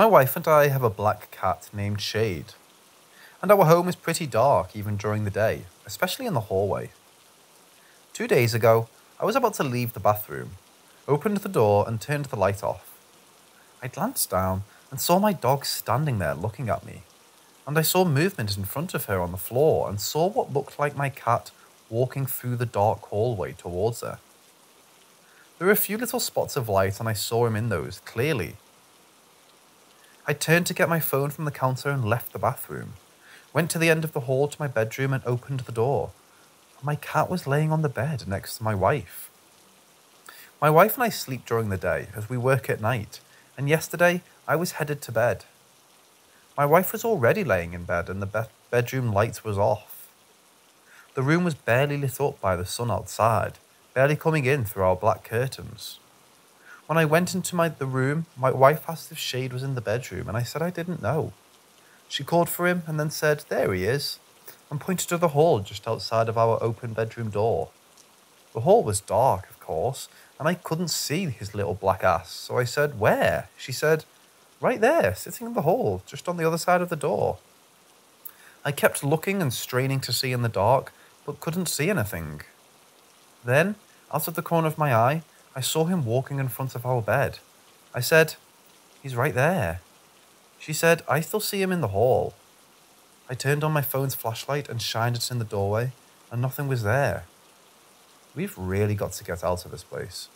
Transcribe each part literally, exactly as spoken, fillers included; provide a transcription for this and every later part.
My wife and I have a black cat named Shade, and our home is pretty dark even during the day, especially in the hallway. Two days ago, I was about to leave the bathroom, opened the door and turned the light off. I glanced down and saw my dog standing there looking at me, and I saw movement in front of her on the floor and saw what looked like my cat walking through the dark hallway towards her. There were a few little spots of light and I saw him in those, clearly. I turned to get my phone from the counter and left the bathroom, went to the end of the hall to my bedroom and opened the door. My cat was laying on the bed next to my wife. My wife and I sleep during the day as we work at night, and yesterday I was headed to bed. My wife was already laying in bed and the be- bedroom light was off. The room was barely lit up by the sun outside, barely coming in through our black curtains. When I went into my, the room, my wife asked if Shade was in the bedroom and I said I didn't know. She called for him and then said, "There he is," and pointed to the hall just outside of our open bedroom door. The hall was dark, of course, and I couldn't see his little black ass, so I said, "Where?" She said, "Right there, sitting in the hall, just on the other side of the door." I kept looking and straining to see in the dark, but couldn't see anything. Then, out of the corner of my eye, I saw him walking in front of our bed. I said, "He's right there." She said, "I still see him in the hall." I turned on my phone's flashlight and shined it in the doorway, and nothing was there. We've really got to get out of this place.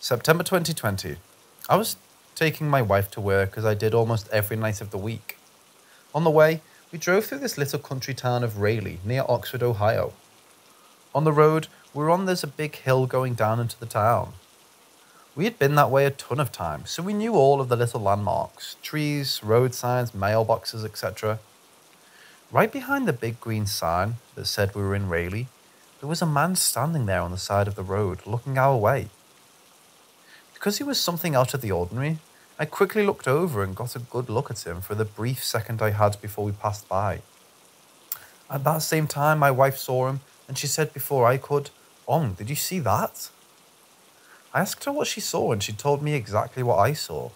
September twenty twenty. I was taking my wife to work as I did almost every night of the week. On the way, we drove through this little country town of Rayleigh, near Oxford, Ohio. On the road we were on, there's a big hill going down into the town. We had been that way a ton of times, so we knew all of the little landmarks, trees, road signs, mailboxes, et cetera. Right behind the big green sign that said we were in Rayleigh, there was a man standing there on the side of the road, looking our way. Because he was something out of the ordinary, I quickly looked over and got a good look at him for the brief second I had before we passed by. At that same time, my wife saw him, and she said before I could, "Om, did you see that?" I asked her what she saw and she told me exactly what I saw.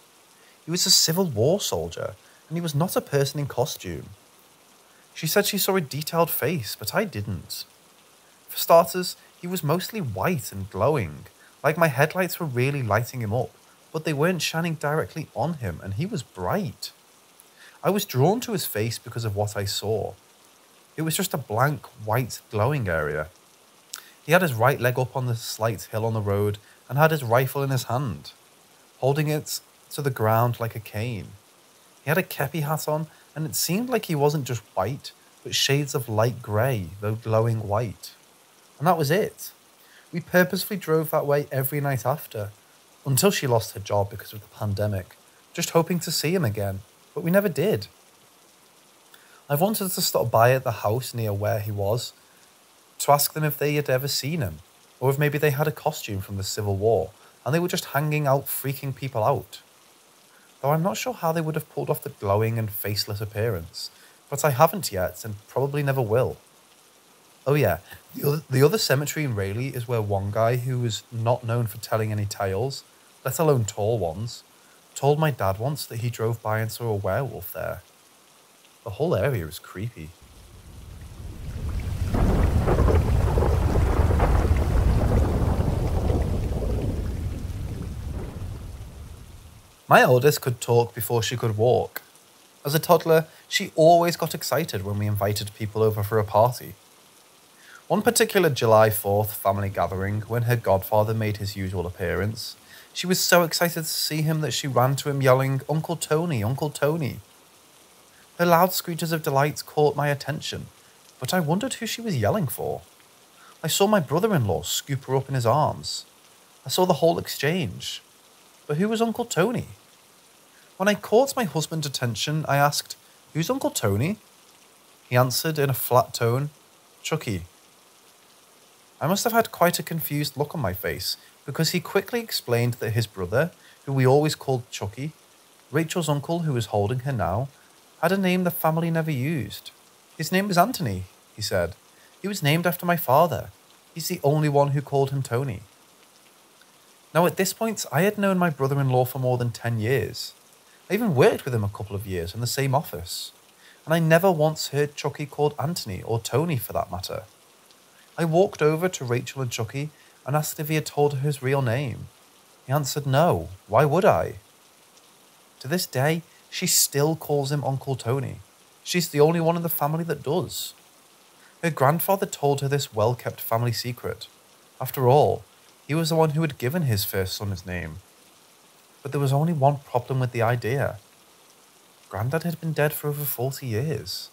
He was a Civil War soldier and he was not a person in costume. She said she saw a detailed face, but I didn't. For starters, he was mostly white and glowing, like my headlights were really lighting him up, but they weren't shining directly on him and he was bright. I was drawn to his face because of what I saw. It was just a blank, white, glowing area. He had his right leg up on the slight hill on the road and had his rifle in his hand, holding it to the ground like a cane. He had a kepi hat on, and it seemed like he wasn't just white, but shades of light grey, though glowing white. And that was it. We purposefully drove that way every night after, until she lost her job because of the pandemic, just hoping to see him again, but we never did. I've wanted to stop by at the house near where he was to ask them if they had ever seen him, or if maybe they had a costume from the Civil War and they were just hanging out freaking people out. Though I'm not sure how they would have pulled off the glowing and faceless appearance, but I haven't yet and probably never will. Oh yeah, the other, the other cemetery in Rayleigh is where one guy who was not known for telling any tales, let alone tall ones, told my dad once that he drove by and saw a werewolf there. The whole area was creepy. My oldest could talk before she could walk. As a toddler, she always got excited when we invited people over for a party. One particular July fourth family gathering, when her godfather made his usual appearance, she was so excited to see him that she ran to him yelling, "Uncle Tony, Uncle Tony." Her loud screeches of delight caught my attention, but I wondered who she was yelling for. I saw my brother-in-law scoop her up in his arms. I saw the whole exchange. But who was Uncle Tony? When I caught my husband's attention, I asked, "Who's Uncle Tony?" He answered in a flat tone, "Chucky." I must have had quite a confused look on my face, because he quickly explained that his brother, who we always called Chucky, Rachel's uncle who was holding her now, had a name the family never used. "His name is Anthony," he said. He was named after my father. He's the only one who called him Tony. Now at this point, I had known my brother-in-law for more than ten years. I even worked with him a couple of years in the same office. And I never once heard Chucky called Anthony or Tony for that matter. I walked over to Rachel and Chucky and asked if he had told her his real name. He answered no, why would I? To this day, she still calls him Uncle Tony. She's the only one in the family that does. Her grandfather told her this well-kept family secret. After all, he was the one who had given his first son his name. But there was only one problem with the idea. Granddad had been dead for over forty years.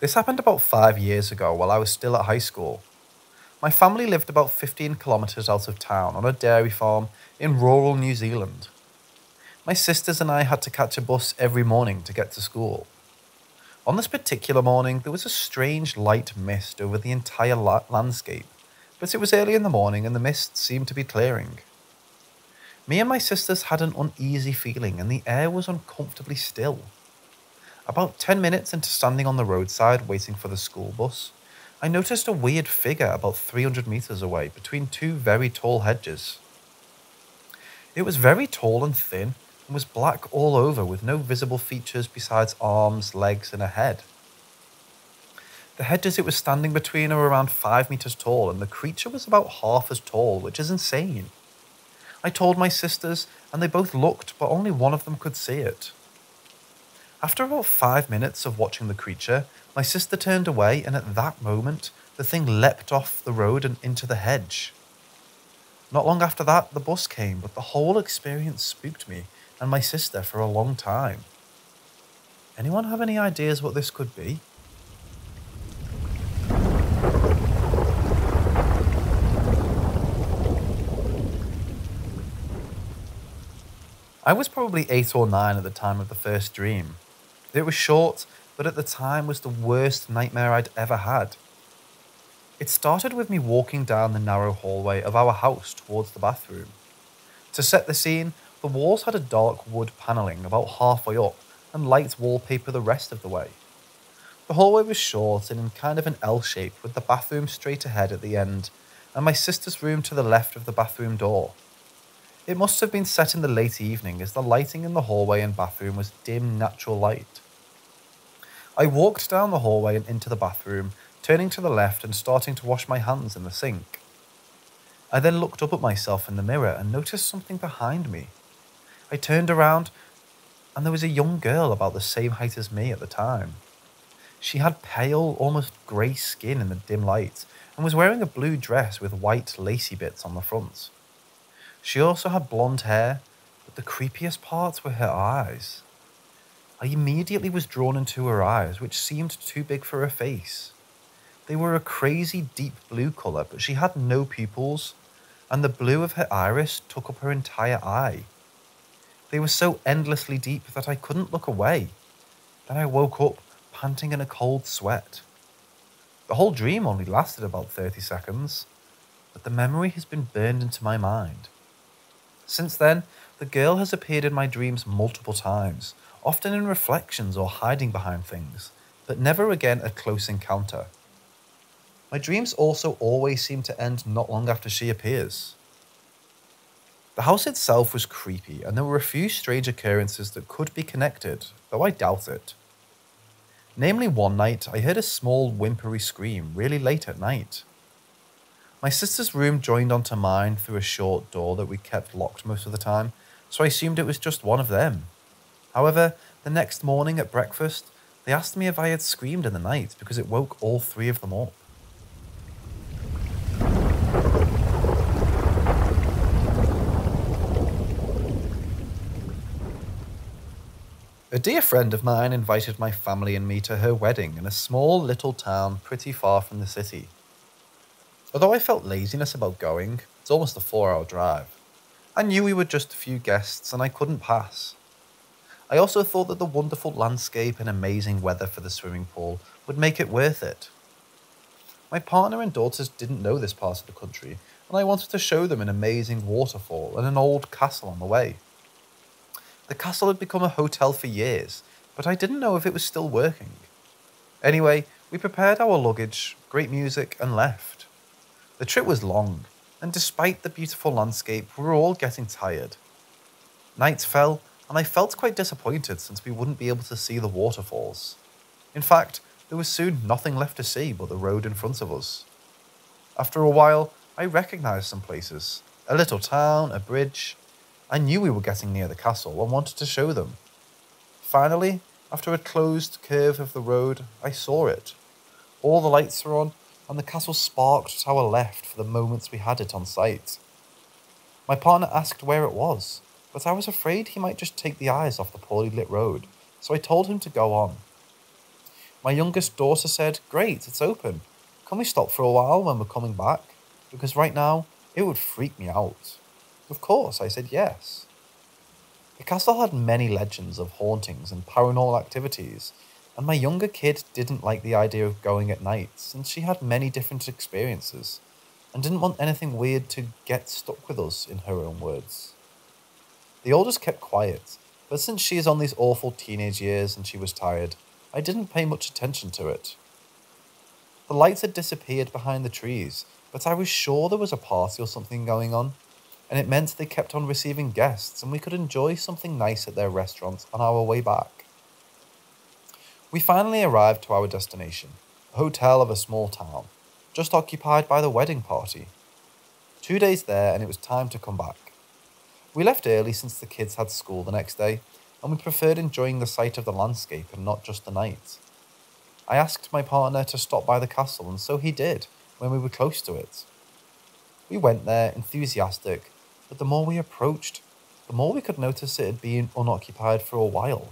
This happened about five years ago while I was still at high school. My family lived about fifteen kilometres out of town on a dairy farm in rural New Zealand. My sisters and I had to catch a bus every morning to get to school. On this particular morning, there was a strange light mist over the entire la landscape, but it was early in the morning and the mist seemed to be clearing. Me and my sisters had an uneasy feeling and the air was uncomfortably still. About ten minutes into standing on the roadside waiting for the school bus, I noticed a weird figure about three hundred metres away between two very tall hedges. It was very tall and thin and was black all over with no visible features besides arms, legs and a head. The hedges it was standing between are around five metres tall and the creature was about half as tall, which is insane. I told my sisters and they both looked, but only one of them could see it. After about five minutes of watching the creature, my sister turned away and at that moment, the thing leapt off the road and into the hedge. Not long after that, the bus came, but the whole experience spooked me and my sister for a long time. Anyone have any ideas what this could be? I was probably eight or nine at the time of the first dream. It was short, but at the time was the worst nightmare I'd ever had. It started with me walking down the narrow hallway of our house towards the bathroom. To set the scene, the walls had a dark wood panelling about halfway up and light wallpaper the rest of the way. The hallway was short and in kind of an L shape with the bathroom straight ahead at the end and my sister's room to the left of the bathroom door. It must have been set in the late evening as the lighting in the hallway and bathroom was dim natural light. I walked down the hallway and into the bathroom, turning to the left and starting to wash my hands in the sink. I then looked up at myself in the mirror and noticed something behind me. I turned around and there was a young girl about the same height as me at the time. She had pale, almost grey skin in the dim light and was wearing a blue dress with white lacy bits on the front. She also had blonde hair, but the creepiest parts were her eyes. I immediately was drawn into her eyes, which seemed too big for her face. They were a crazy deep blue colour, but she had no pupils, and the blue of her iris took up her entire eye. They were so endlessly deep that I couldn't look away. Then I woke up, panting in a cold sweat. The whole dream only lasted about thirty seconds, but the memory has been burned into my mind. Since then, the girl has appeared in my dreams multiple times, often in reflections or hiding behind things, but never again a close encounter. My dreams also always seem to end not long after she appears. The house itself was creepy and there were a few strange occurrences that could be connected, though I doubt it. Namely, one night I heard a small whimpery scream really late at night. My sister's room joined onto mine through a short door that we kept locked most of the time, so I assumed it was just one of them. However, the next morning at breakfast, they asked me if I had screamed in the night because it woke all three of them up. A dear friend of mine invited my family and me to her wedding in a small little town pretty far from the city. Although I felt laziness about going, it's almost a four hour drive. I knew we were just a few guests and I couldn't pass. I also thought that the wonderful landscape and amazing weather for the swimming pool would make it worth it. My partner and daughters didn't know this part of the country and I wanted to show them an amazing waterfall and an old castle on the way. The castle had become a hotel for years, but I didn't know if it was still working. Anyway, we prepared our luggage, great music, and left. The trip was long, and despite the beautiful landscape, we were all getting tired. Night fell, and I felt quite disappointed since we wouldn't be able to see the waterfalls. In fact, there was soon nothing left to see but the road in front of us. After a while, I recognised some places, a little town, a bridge. I knew we were getting near the castle and wanted to show them. Finally, after a closed curve of the road, I saw it. All the lights were on, and the castle sparked to our left for the moments we had it on sight. My partner asked where it was, but I was afraid he might just take the eyes off the poorly lit road, so I told him to go on. My youngest daughter said, "Great, it's open. Can we stop for a while when we're coming back? Because right now, it would freak me out." Of course, I said yes. The castle had many legends of hauntings and paranormal activities, and my younger kid didn't like the idea of going at night since she had many different experiences and didn't want anything weird to get stuck with us, in her own words. The oldest kept quiet, but since she is on these awful teenage years and she was tired, I didn't pay much attention to it. The lights had disappeared behind the trees, but I was sure there was a party or something going on, and it meant they kept on receiving guests and we could enjoy something nice at their restaurants on our way back. We finally arrived to our destination, a hotel of a small town, just occupied by the wedding party. Two days there and it was time to come back. We left early since the kids had school the next day, and we preferred enjoying the sight of the landscape and not just the night. I asked my partner to stop by the castle, and so he did when we were close to it. We went there enthusiastic, but the more we approached, the more we could notice it had been unoccupied for a while.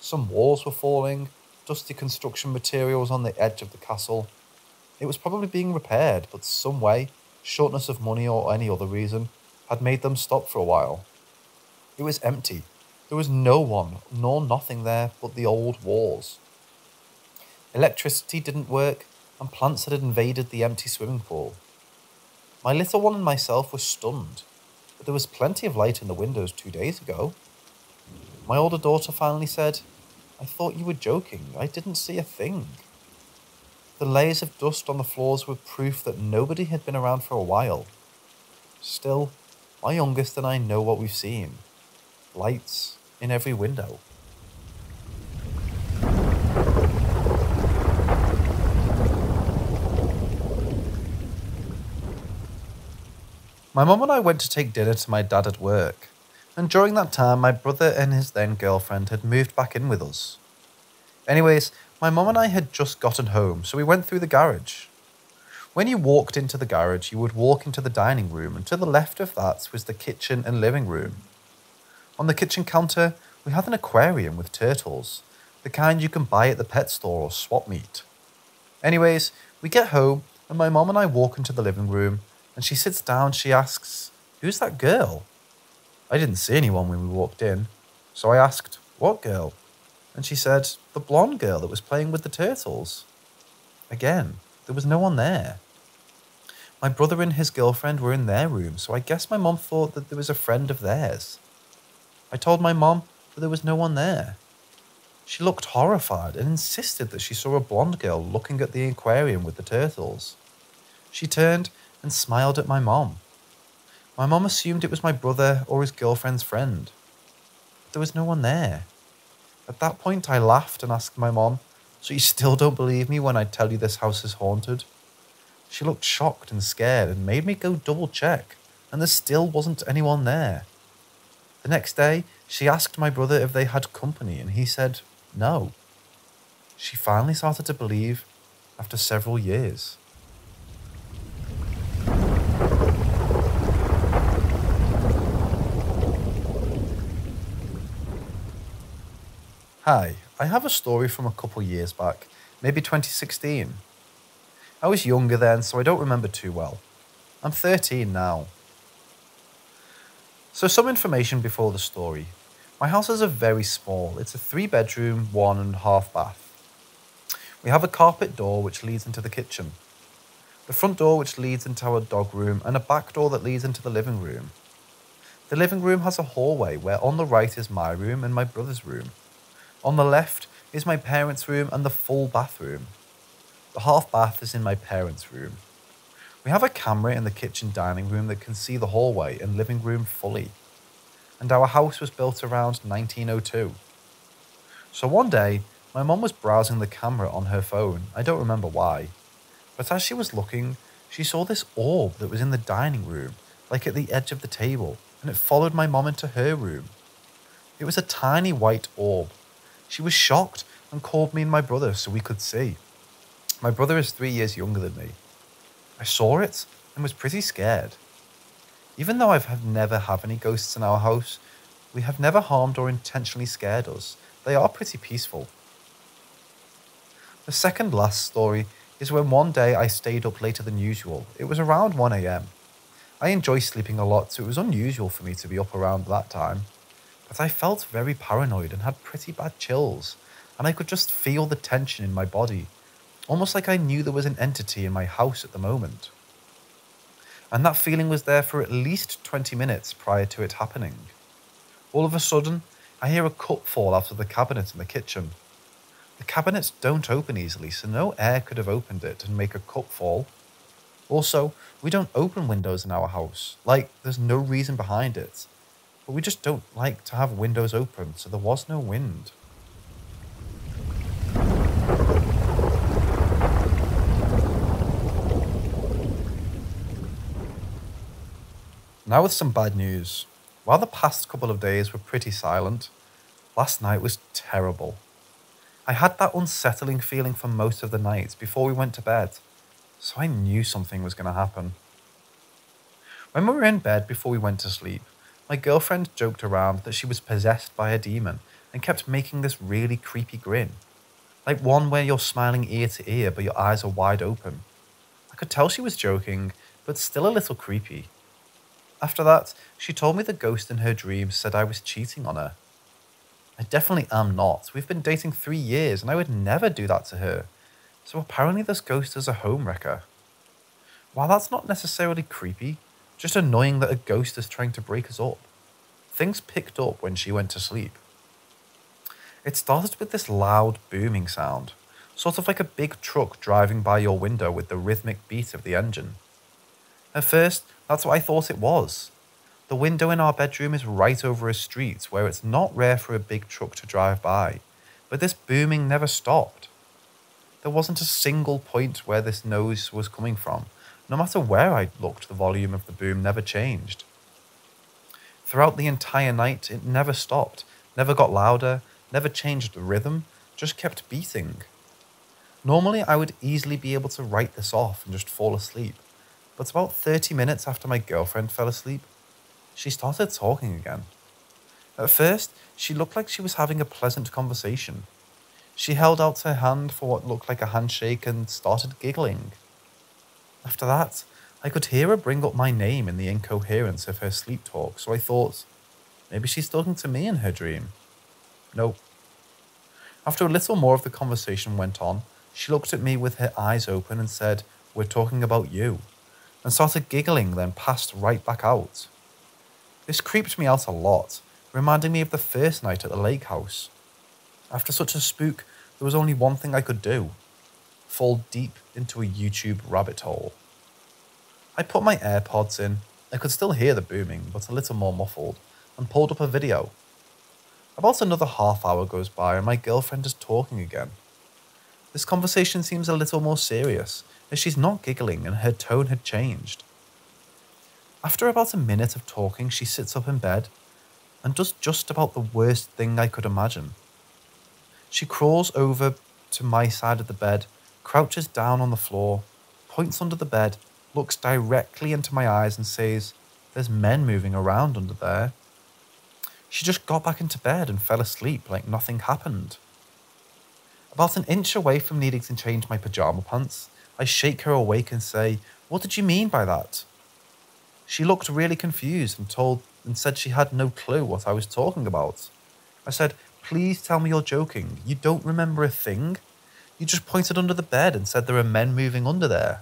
Some walls were falling, dusty construction materials on the edge of the castle. It was probably being repaired, but some way, shortness of money or any other reason, had made them stop for a while. It was empty. There was no one, nor nothing there but the old walls. Electricity didn't work, and plants had invaded the empty swimming pool. My little one and myself were stunned, but there was plenty of light in the windows two days ago. My older daughter finally said, "I thought you were joking, I didn't see a thing." The layers of dust on the floors were proof that nobody had been around for a while. Still, my youngest and I know what we've seen. Lights in every window. My mum and I went to take dinner to my dad at work, and during that time, my brother and his then-girlfriend had moved back in with us. Anyways, my mum and I had just gotten home, so we went through the garage. When you walked into the garage, you would walk into the dining room, and to the left of that was the kitchen and living room. On the kitchen counter, we had an aquarium with turtles, the kind you can buy at the pet store or swap meet. Anyways, we get home, and my mum and I walk into the living room, and she sits down, she asks, "Who's that girl?" I didn't see anyone when we walked in, so I asked, "What girl?" And she said, "The blonde girl that was playing with the turtles." Again, there was no one there. My brother and his girlfriend were in their room, so I guess my mum thought that there was a friend of theirs. I told my mum that there was no one there. She looked horrified and insisted that she saw a blonde girl looking at the aquarium with the turtles. She turned and smiled at my mum. My mum assumed it was my brother or his girlfriend's friend. But there was no one there. At that point, I laughed and asked my mum, "So you still don't believe me when I tell you this house is haunted?" She looked shocked and scared and made me go double check, and there still wasn't anyone there. The next day, she asked my brother if they had company, and he said no. She finally started to believe after several years. Hi, I have a story from a couple years back, maybe twenty sixteen. I was younger then, so I don't remember too well. I'm thirteen now. So some information before the story. My houses are very small. It's a three bedroom, one and a half bath. We have a carpet door which leads into the kitchen. the front door which leads into our dog room, and a back door that leads into the living room. The living room has a hallway where on the right is my room and my brother's room. On the left is my parents' room and the full bathroom. The half bath is in my parents' room. We have a camera in the kitchen dining room that can see the hallway and living room fully. And our house was built around nineteen oh two. So one day, my mum was browsing the camera on her phone, I don't remember why, but as she was looking, she saw this orb that was in the dining room, like at the edge of the table, and it followed my mum into her room. It was a tiny white orb. She was shocked and called me and my brother so we could see. My brother is three years younger than me. I saw it and was pretty scared. Even though I've never had any ghosts in our house, we have never harmed or intentionally scared us. They are pretty peaceful. The second last story is when one day I stayed up later than usual. It was around one a m. I enjoy sleeping a lot, so it was unusual for me to be up around that time. But I felt very paranoid and had pretty bad chills, and I could just feel the tension in my body, almost like I knew there was an entity in my house at the moment. And that feeling was there for at least twenty minutes prior to it happening. All of a sudden, I hear a cup fall out of the cabinet in the kitchen. The cabinets don't open easily, so no air could have opened it and make a cup fall. Also, we don't open windows in our house, like there's no reason behind it. But we just don't like to have windows open, so there was no wind. Now with some bad news. While the past couple of days were pretty silent, last night was terrible. I had that unsettling feeling for most of the night before we went to bed, so I knew something was going to happen. When we were in bed before we went to sleep, my girlfriend joked around that she was possessed by a demon and kept making this really creepy grin, like one where you're smiling ear to ear but your eyes are wide open. I could tell she was joking, but still a little creepy. After that, she told me the ghost in her dream said I was cheating on her. I definitely am not. We've been dating three years and I would never do that to her. So apparently this ghost is a home wrecker. While that's not necessarily creepy, just annoying that a ghost is trying to break us up, things picked up when she went to sleep. It started with this loud booming sound, sort of like a big truck driving by your window with the rhythmic beat of the engine. At first, that's what I thought it was. The window in our bedroom is right over a street where it's not rare for a big truck to drive by, but this booming never stopped. There wasn't a single point where this noise was coming from. No matter where I looked, the volume of the boom never changed. Throughout the entire night, it never stopped, never got louder, never changed the rhythm, just kept beating. Normally, I would easily be able to write this off and just fall asleep. But about thirty minutes after my girlfriend fell asleep, she started talking again. At first, she looked like she was having a pleasant conversation. She held out her hand for what looked like a handshake and started giggling. After that, I could hear her bring up my name in the incoherence of her sleep talk, so I thought, maybe she's talking to me in her dream. Nope. After a little more of the conversation went on, she looked at me with her eyes open and said, "We're talking about you," and started giggling, then passed right back out. This creeped me out a lot, reminding me of the first night at the lake house. After such a spook, there was only one thing I could do: fall deep into a YouTube rabbit hole. I put my AirPods in. I could still hear the booming, but a little more muffled, and pulled up a video. About another half hour goes by and my girlfriend is talking again. This conversation seems a little more serious, as she's not giggling and her tone had changed. After about a minute of talking, she sits up in bed and does just about the worst thing I could imagine. She crawls over to my side of the bed, crouches down on the floor, points under the bed, looks directly into my eyes and says, "There's men moving around under there." She just got back into bed and fell asleep like nothing happened. About an inch away from needing to change my pyjama pants, I shake her awake and say, "What did you mean by that?" She looked really confused and told and said she had no clue what I was talking about. I said, "Please tell me you're joking. You don't remember a thing. You just pointed under the bed and said there are men moving under there."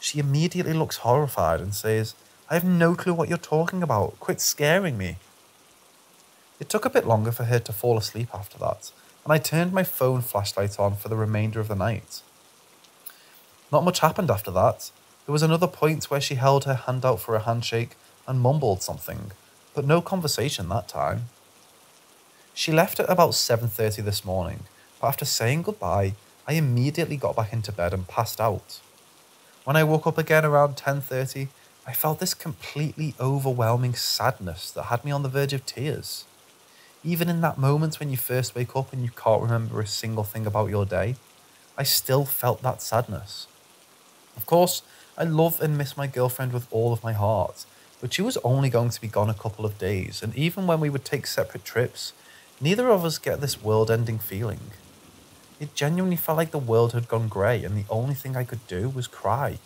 She immediately looks horrified and says, "I have no clue what you're talking about. Quit scaring me." It took a bit longer for her to fall asleep after that, and I turned my phone flashlight on for the remainder of the night. Not much happened after that. There was another point where she held her hand out for a handshake and mumbled something, but no conversation that time. She left at about seven thirty this morning, but after saying goodbye, I immediately got back into bed and passed out. When I woke up again around ten thirty, I felt this completely overwhelming sadness that had me on the verge of tears. Even in that moment when you first wake up and you can't remember a single thing about your day, I still felt that sadness. Of course, I love and miss my girlfriend with all of my heart, but she was only going to be gone a couple of days, and even when we would take separate trips, neither of us get this world-ending feeling. It genuinely felt like the world had gone grey and the only thing I could do was cry.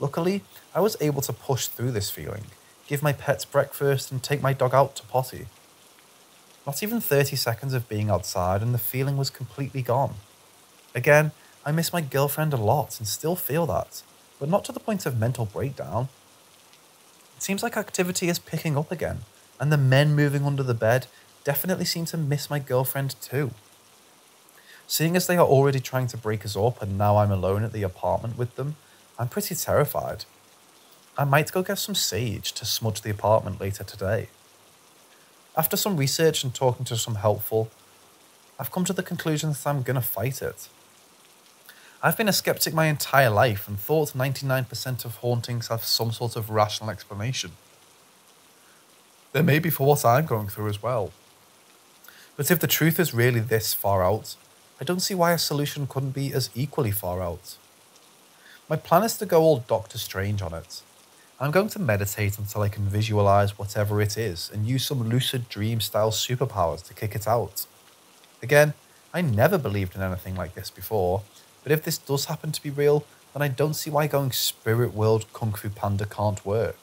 Luckily, I was able to push through this feeling, give my pets breakfast and take my dog out to potty. Not even thirty seconds of being outside and the feeling was completely gone. Again, I miss my girlfriend a lot and still feel that, but not to the point of mental breakdown. It seems like activity is picking up again, and the men moving under the bed definitely seem to miss my girlfriend too. Seeing as they are already trying to break us up and now I'm alone at the apartment with them, I'm pretty terrified. I might go get some sage to smudge the apartment later today. After some research and talking to some helpful, I've come to the conclusion that I'm gonna fight it. I've been a skeptic my entire life and thought ninety-nine percent of hauntings have some sort of rational explanation. There may be for what I'm going through as well. But if the truth is really this far out, I don't see why a solution couldn't be as equally far out. My plan is to go all Doctor Strange on it. I'm going to meditate until I can visualize whatever it is and use some lucid dream style superpowers to kick it out. Again, I never believed in anything like this before, but if this does happen to be real, then I don't see why going spirit world Kung Fu Panda can't work.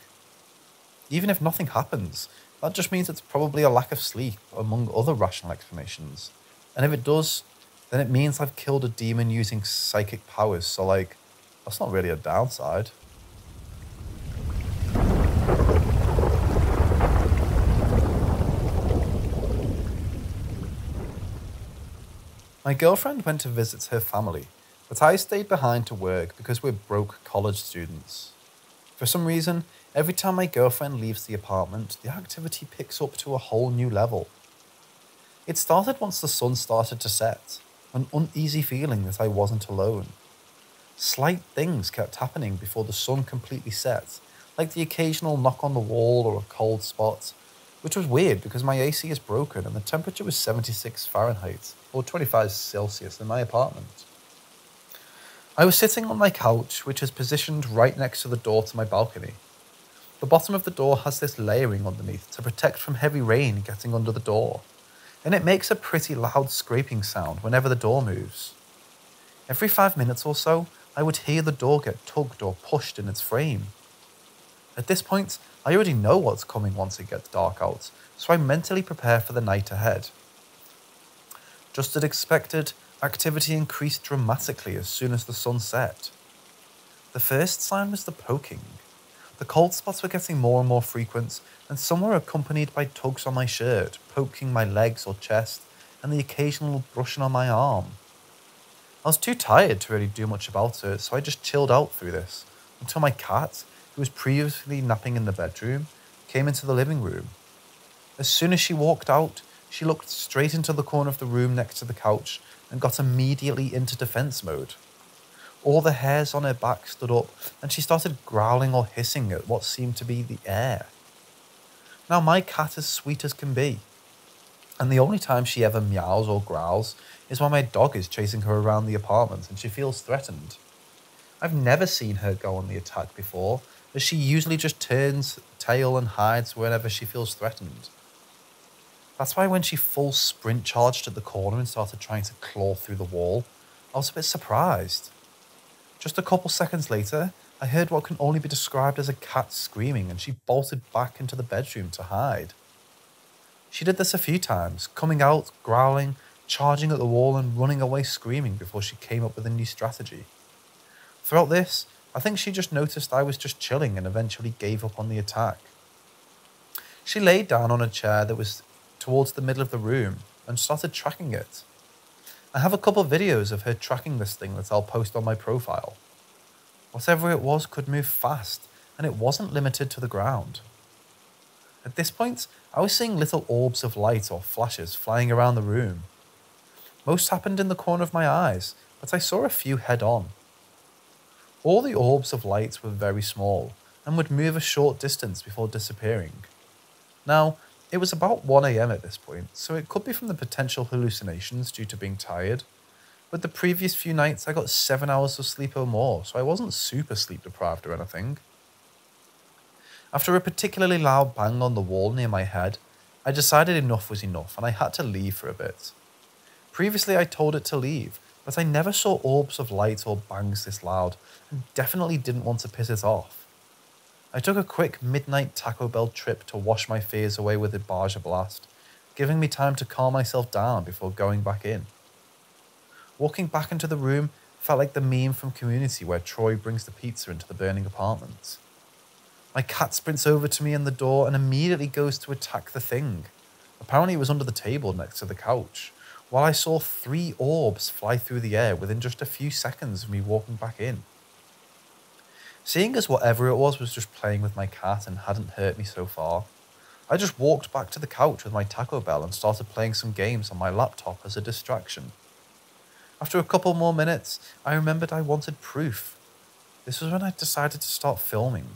Even if nothing happens, that just means it's probably a lack of sleep among other rational explanations. And if it does, then it means I've killed a demon using psychic powers, so like, that's not really a downside. My girlfriend went to visit her family, but I stayed behind to work because we're broke college students. For some reason, every time my girlfriend leaves the apartment, the activity picks up to a whole new level. It started once the sun started to set, an uneasy feeling that I wasn't alone. Slight things kept happening before the sun completely set, like the occasional knock on the wall or a cold spot, which was weird because my A C is broken and the temperature was seventy-six Fahrenheit, or twenty-five Celsius in my apartment. I was sitting on my couch, which is positioned right next to the door to my balcony. The bottom of the door has this layering underneath to protect from heavy rain getting under the door, and it makes a pretty loud scraping sound whenever the door moves. Every five minutes or so, I would hear the door get tugged or pushed in its frame. At this point, I already know what's coming once it gets dark out, so I mentally prepare for the night ahead. Just as expected, activity increased dramatically as soon as the sun set. The first sign was the poking. The cold spots were getting more and more frequent, and some were accompanied by tugs on my shirt, poking my legs or chest, and the occasional brushing on my arm. I was too tired to really do much about it, so I just chilled out through this, until my cat, who was previously napping in the bedroom, came into the living room. As soon as she walked out, she looked straight into the corner of the room next to the couch and got immediately into defense mode. All the hairs on her back stood up and she started growling or hissing at what seemed to be the air. Now my cat is sweet as can be, and the only time she ever meows or growls is when my dog is chasing her around the apartment and she feels threatened. I've never seen her go on the attack before, as she usually just turns tail and hides whenever she feels threatened. That's why when she full sprint charged at the corner and started trying to claw through the wall, I was a bit surprised. Just a couple seconds later, I heard what can only be described as a cat screaming, and she bolted back into the bedroom to hide. She did this a few times, coming out, growling, charging at the wall and running away screaming before she came up with a new strategy. Throughout this, I I think she just noticed I was just chilling and eventually gave up on the attack. She laid down on a chair that was towards the middle of the room and started tracking it. I have a couple of videos of her tracking this thing that I'll post on my profile. Whatever it was could move fast, and it wasn't limited to the ground. At this point, I was seeing little orbs of light or flashes flying around the room. Most happened in the corner of my eyes, but I saw a few head-on. All the orbs of light were very small, and would move a short distance before disappearing. Now, it was about one A M at this point, so it could be from the potential hallucinations due to being tired, but the previous few nights I got seven hours of sleep or more, so I wasn't super sleep deprived or anything. After a particularly loud bang on the wall near my head, I decided enough was enough and I had to leave for a bit. Previously I told it to leave, but I never saw orbs of light or bangs this loud, and definitely didn't want to piss it off. I took a quick midnight Taco Bell trip to wash my fears away with a Barja blast, giving me time to calm myself down before going back in. Walking back into the room felt like the meme from Community where Troy brings the pizza into the burning apartment. My cat sprints over to me in the door and immediately goes to attack the thing. Apparently it was under the table next to the couch, while I saw three orbs fly through the air within just a few seconds of me walking back in. Seeing as whatever it was was just playing with my cat and hadn't hurt me so far, I just walked back to the couch with my Taco Bell and started playing some games on my laptop as a distraction. After a couple more minutes, I remembered I wanted proof. This was when I decided to start filming.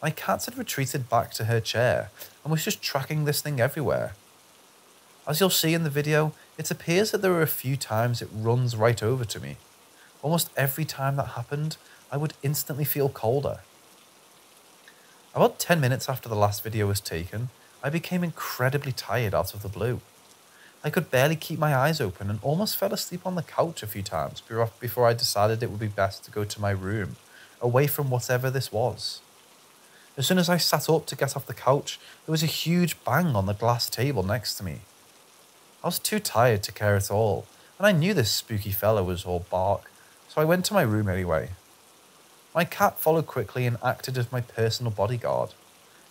My cat had retreated back to her chair and was just tracking this thing everywhere. As you'll see in the video, it appears that there are a few times it runs right over to me. Almost every time that happened, I would instantly feel colder. About ten minutes after the last video was taken, I became incredibly tired out of the blue. I could barely keep my eyes open and almost fell asleep on the couch a few times before I decided it would be best to go to my room, away from whatever this was. As soon as I sat up to get off the couch, there was a huge bang on the glass table next to me. I was too tired to care at all, and I knew this spooky fella was all bark, so I went to my room anyway. My cat followed quickly and acted as my personal bodyguard.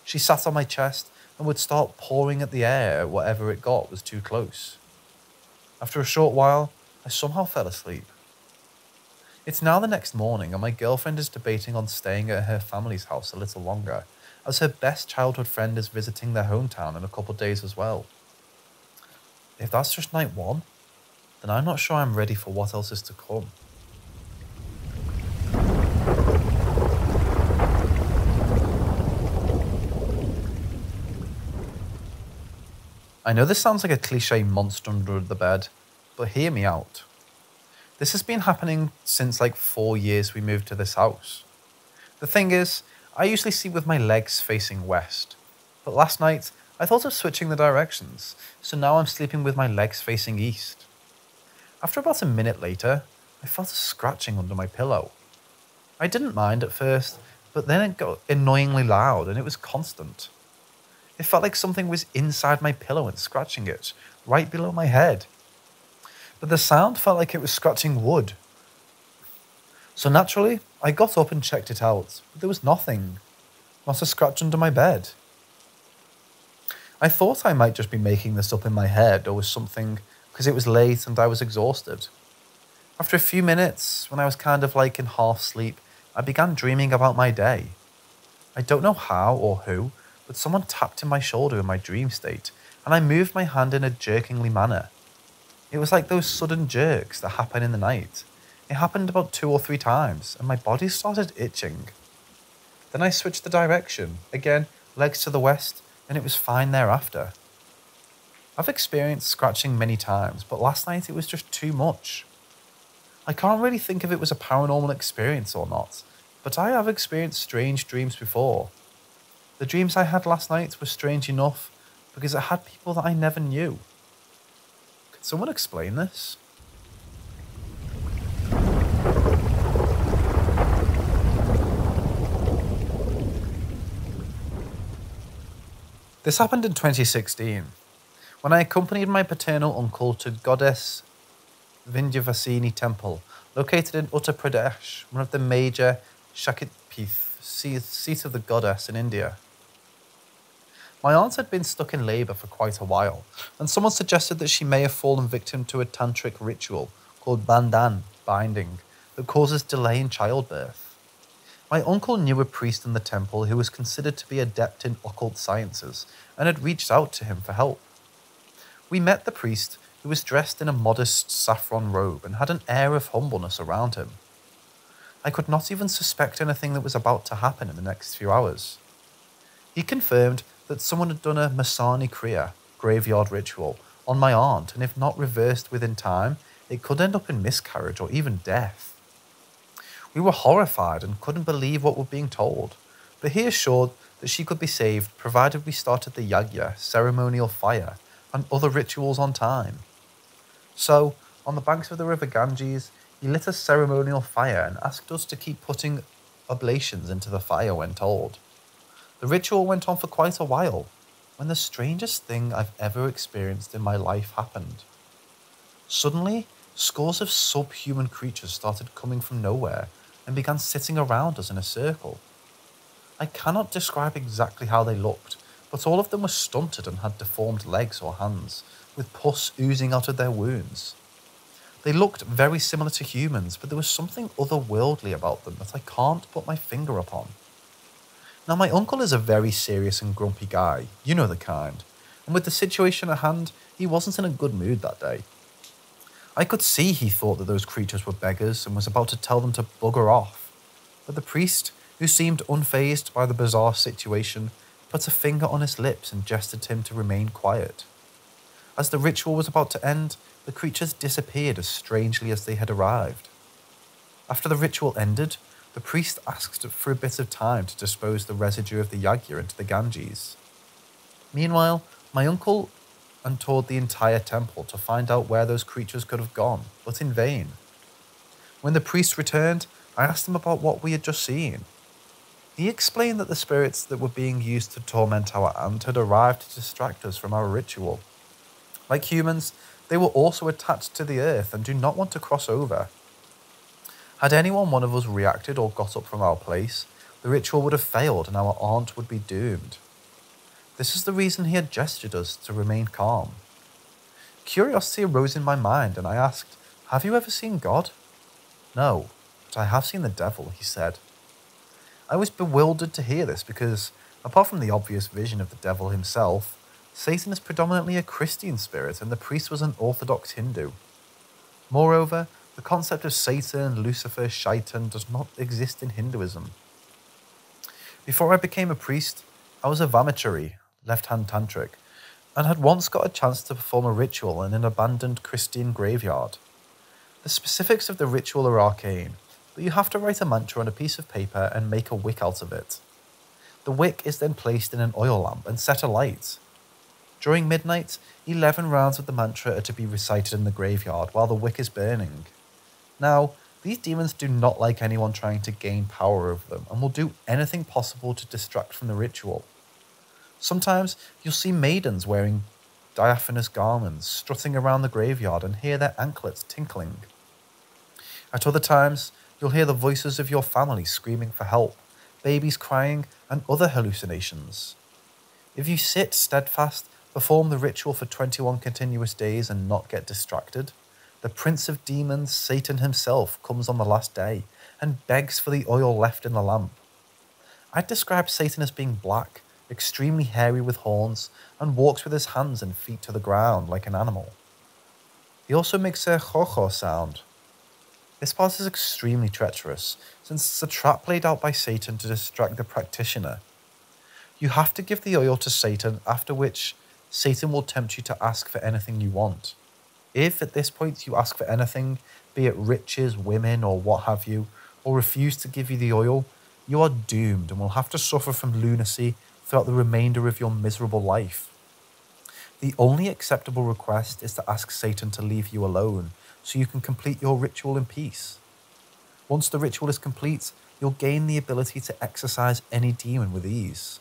She sat on my chest and would start pawing at the air at whatever it got was too close. After a short while, I somehow fell asleep. It's now the next morning and my girlfriend is debating on staying at her family's house a little longer, as her best childhood friend is visiting their hometown in a couple of days as well. If that's just night one, then I'm not sure I'm ready for what else is to come. I know this sounds like a cliche monster under the bed, but hear me out. This has been happening since like four years we moved to this house. The thing is, I usually sleep with my legs facing west, but last night I thought of switching the directions, so now I'm sleeping with my legs facing east. After about a minute later, I felt a scratching under my pillow. I didn't mind at first, but then it got annoyingly loud and it was constant. It felt like something was inside my pillow and scratching it, right below my head. But the sound felt like it was scratching wood. So naturally, I got up and checked it out, but there was nothing. Not a scratch under my bed. I thought I might just be making this up in my head or was something, because it was late and I was exhausted. After a few minutes, when I was kind of like in half sleep, I began dreaming about my day. I don't know how or who, but someone tapped in my shoulder in my dream state, and I moved my hand in a jerkingly manner. It was like those sudden jerks that happen in the night. It happened about two or three times, and my body started itching. Then I switched the direction, again, legs to the west, and it was fine thereafter. I've experienced scratching many times, but last night it was just too much. I can't really think if it was a paranormal experience or not, but I have experienced strange dreams before. The dreams I had last night were strange enough because it had people that I never knew. Could someone explain this? This happened in twenty sixteen, when I accompanied my paternal uncle to Goddess Vindhyavasini Temple, located in Uttar Pradesh, one of the major Shakti Peeth, seat of the goddess in India. My aunt had been stuck in labour for quite a while, and someone suggested that she may have fallen victim to a tantric ritual called bandhan, binding, that causes delay in childbirth. My uncle knew a priest in the temple who was considered to be adept in occult sciences and had reached out to him for help. We met the priest, who was dressed in a modest saffron robe and had an air of humbleness around him. I could not even suspect anything that was about to happen in the next few hours. He confirmed that someone had done a Masani Kriya, graveyard ritual, on my aunt, and if not reversed within time, it could end up in miscarriage or even death. We were horrified and couldn't believe what we were being told, but he assured that she could be saved provided we started the Yagya, ceremonial fire, and other rituals on time. So, on the banks of the river Ganges, he lit a ceremonial fire and asked us to keep putting oblations into the fire when told. The ritual went on for quite a while, when the strangest thing I've ever experienced in my life happened. Suddenly, scores of subhuman creatures started coming from nowhere and began sitting around us in a circle. I cannot describe exactly how they looked, but all of them were stunted and had deformed legs or hands, with pus oozing out of their wounds. They looked very similar to humans, but there was something otherworldly about them that I can't put my finger upon. Now, my uncle is a very serious and grumpy guy, you know the kind, and with the situation at hand, he wasn't in a good mood that day. I could see he thought that those creatures were beggars and was about to tell them to bugger off, but the priest, who seemed unfazed by the bizarre situation, put a finger on his lips and gestured to him to remain quiet. As the ritual was about to end, the creatures disappeared as strangely as they had arrived. After the ritual ended, the priest asked for a bit of time to dispose the residue of the Yagya into the Ganges. Meanwhile, my uncle untoured the entire temple to find out where those creatures could have gone, but in vain. When the priest returned, I asked him about what we had just seen. He explained that the spirits that were being used to torment our aunt had arrived to distract us from our ritual. Like humans, they were also attached to the earth and do not want to cross over. Had any one of us reacted or got up from our place, the ritual would have failed and our aunt would be doomed. This is the reason he had gestured us to remain calm. Curiosity arose in my mind and I asked, "Have you ever seen God?" "No, but I have seen the devil," he said. I was bewildered to hear this because, apart from the obvious vision of the devil himself, Satan is predominantly a Christian spirit and the priest was an Orthodox Hindu. Moreover, the concept of Satan, Lucifer, Shaitan does not exist in Hinduism. Before I became a priest, I was a Vamachari, left-hand tantric, and had once got a chance to perform a ritual in an abandoned Christian graveyard. The specifics of the ritual are arcane, but you have to write a mantra on a piece of paper and make a wick out of it. The wick is then placed in an oil lamp and set alight. During midnight, eleven rounds of the mantra are to be recited in the graveyard while the wick is burning. Now, these demons do not like anyone trying to gain power over them and will do anything possible to distract from the ritual. Sometimes you'll see maidens wearing diaphanous garments strutting around the graveyard and hear their anklets tinkling. At other times, you'll hear the voices of your family screaming for help, babies crying, and other hallucinations. If you sit steadfast, perform the ritual for twenty-one continuous days and not get distracted, the prince of demons, Satan himself, comes on the last day and begs for the oil left in the lamp. I'd describe Satan as being black, extremely hairy with horns, and walks with his hands and feet to the ground like an animal. He also makes a ho-ho sound. This part is extremely treacherous, since it's a trap laid out by Satan to distract the practitioner. You have to give the oil to Satan, after which Satan will tempt you to ask for anything you want. If at this point you ask for anything, be it riches, women, or what have you, or refuse to give you the oil, you are doomed and will have to suffer from lunacy throughout the remainder of your miserable life. The only acceptable request is to ask Satan to leave you alone, so you can complete your ritual in peace. Once the ritual is complete, you'll gain the ability to exorcise any demon with ease.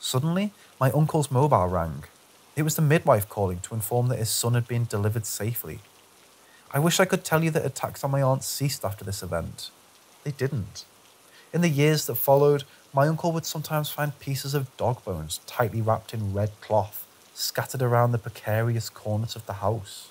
Suddenly, my uncle's mobile rang. It was the midwife calling to inform that his son had been delivered safely. I wish I could tell you that attacks on my aunt ceased after this event. They didn't. In the years that followed, my uncle would sometimes find pieces of dog bones tightly wrapped in red cloth, scattered around the precarious corners of the house.